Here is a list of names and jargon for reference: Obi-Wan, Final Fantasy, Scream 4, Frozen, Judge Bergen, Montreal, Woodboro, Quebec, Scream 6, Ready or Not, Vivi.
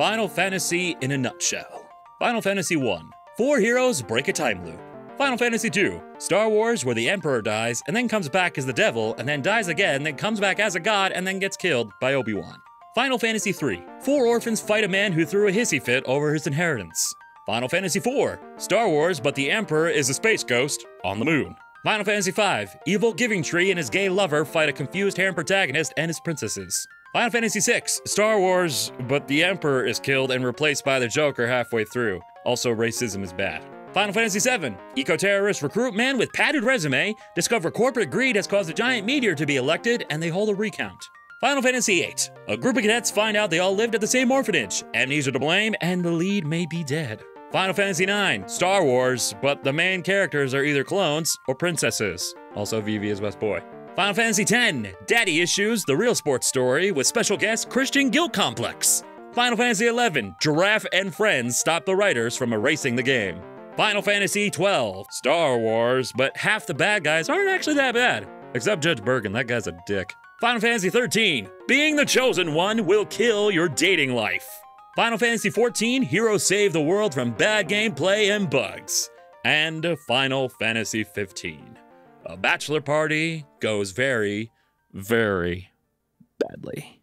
Final Fantasy in a nutshell. Final Fantasy 1, four heroes break a time loop. Final Fantasy 2, Star Wars, where the Emperor dies and then comes back as the devil and then dies again, then comes back as a god and then gets killed by Obi-Wan. Final Fantasy 3, four orphans fight a man who threw a hissy fit over his inheritance. Final Fantasy 4, Star Wars, but the Emperor is a space ghost on the moon. Final Fantasy 5, evil Giving Tree and his gay lover fight a confused harem protagonist and his princesses. Final Fantasy VI, Star Wars, but the Emperor is killed and replaced by the Joker halfway through. Also, racism is bad. Final Fantasy VII, eco-terrorists recruit men with padded resume, discover corporate greed has caused a giant meteor to be elected, and they hold a recount. Final Fantasy VIII, a group of cadets find out they all lived at the same orphanage, amnesia to blame, and the lead may be dead. Final Fantasy IX, Star Wars, but the main characters are either clones or princesses. Also, Vivi is best boy. Final Fantasy X, Daddy Issues, the real sports story, with special guest Christian Guilt Complex. Final Fantasy XI, Giraffe and Friends stop the writers from erasing the game. Final Fantasy XII, Star Wars, but half the bad guys aren't actually that bad. Except Judge Bergen, that guy's a dick. Final Fantasy XIII, being the chosen one will kill your dating life. Final Fantasy XIV, heroes save the world from bad gameplay and bugs. And Final Fantasy XV. A bachelor party goes very, very badly.